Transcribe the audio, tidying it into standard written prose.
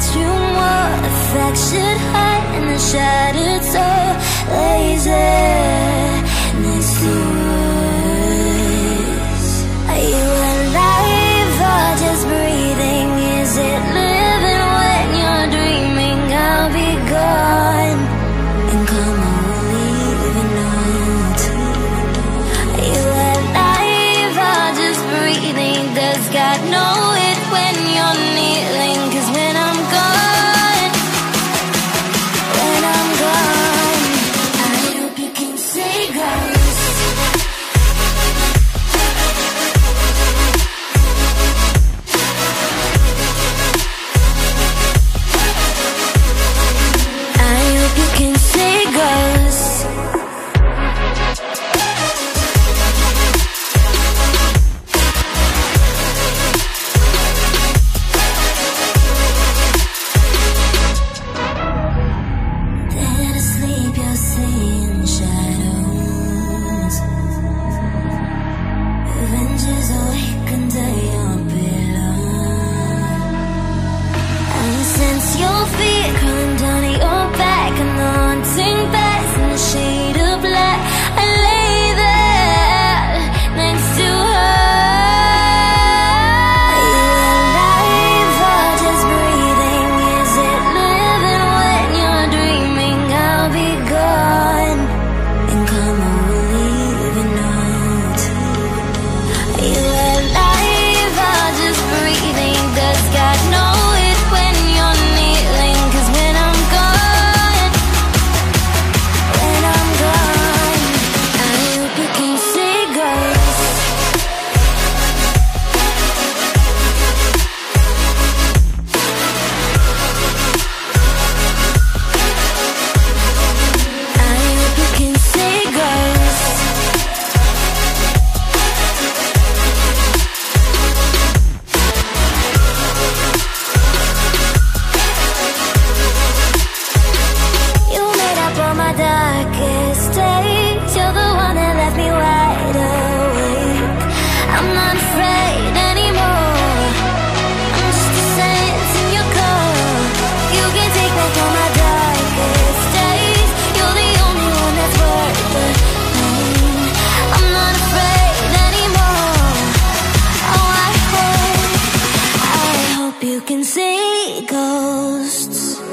got you more affection high in the shattered soul, lazy next to us. Are you alive or just breathing? Is it living when you're dreaming? I'll be gone and come on, leave a note. Are you alive or just breathing? Does God know it when you're kneeling? 'Cause when I'm gone, you can see ghosts.